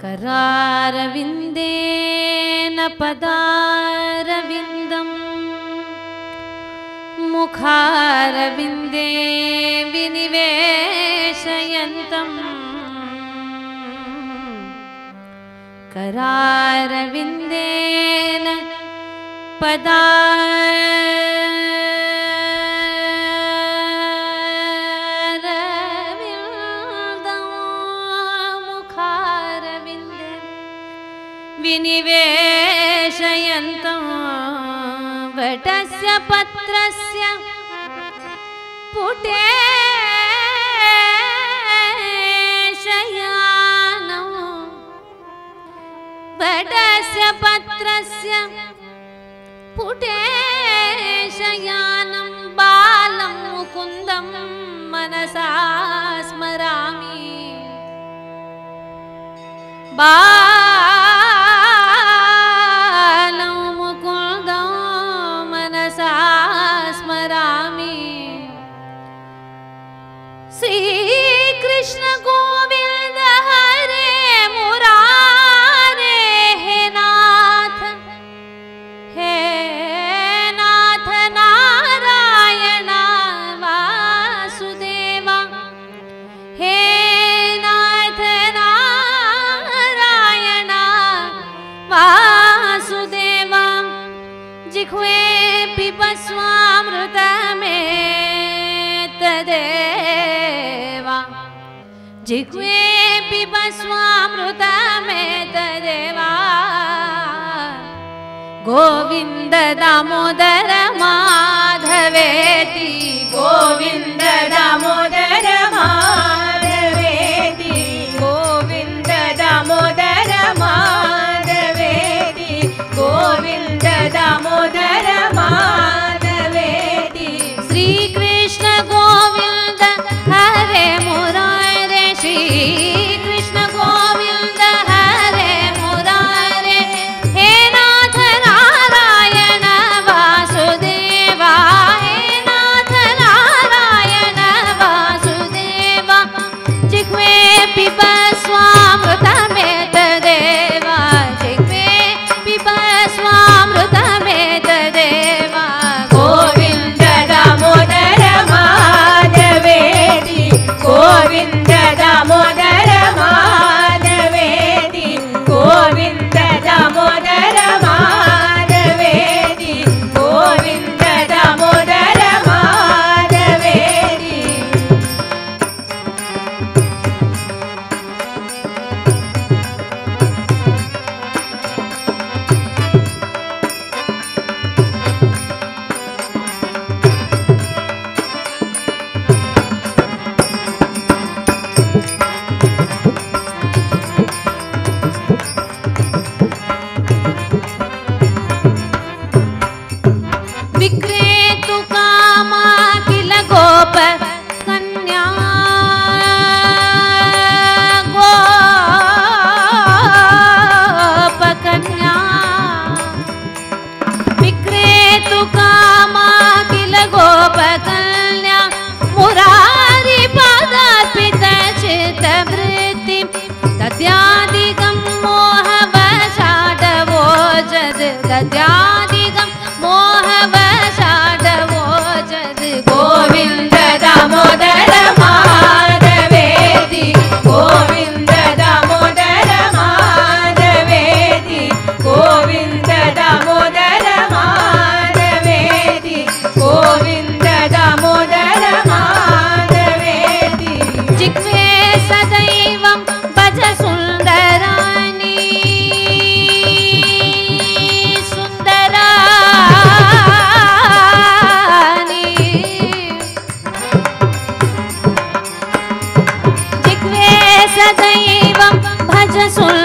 करारविन्देन पदारविन्दं मुखारविन्दे विनिवेशयन्तं करारविन्देन पदारविन्दं मुखारविन्दे विनिवेशयन्तं वटस्य पत्रस्य पुटे शयानं वटस्य पत्रस्य पुटे शयानं बालं मुकुंदं मनसा स्मरामि बालं मुकुंदं मनसा स्मरामि श्री कृष्ण गोविंद हरे मुरारे हे नाथ नारायण वासुदेवा हे नाथ नारायण वासुदेवा जिह्वे पिबस्वामृतमेव तदेवा जिह्वे पिबस्वामृतमेव तदेवा गोविंद दामोदर माधवेति गोविंद दामोदर माधवेति गोविंद दामोदर माधवेति गोविंद दामोदर माधवेति श्री कृष्ण गोविंद हरे मुरारे श्री कृष्ण गोविंद हरे मुरारे हे नाथ नारायण वासुदेवा हे नाथ नारायण वासुदेवा जिह्वे पिबस्वामृतमेव तदेवा जिह्वे पिबस्वामृतमेव तदेवा गोविंद दामोदर माधवेति गोविंद दामोदर माधवेति गोविंद दामोदर माधवेति गोविंद दामोदर माधवेति विक्रेतु कामा किल गोप कन्या गोप कन्या विक्रेतु कामा किल गोप कन्या मुरारी पदार्पित चित्तवृत्ति दद्यादिगं मोहवशादवो जद दद्यादिगं मोहवशादवो जद गोविंद दामोदर माधवेति गोविंद दामोदर माधवेति गोविंद दामोदर माधवेति गोविंद दामोदर माधवेति जिह्वे सदैवं भज सुंदराणि सुंदराणि जिह्वे सदैवं भज सुंदराणि।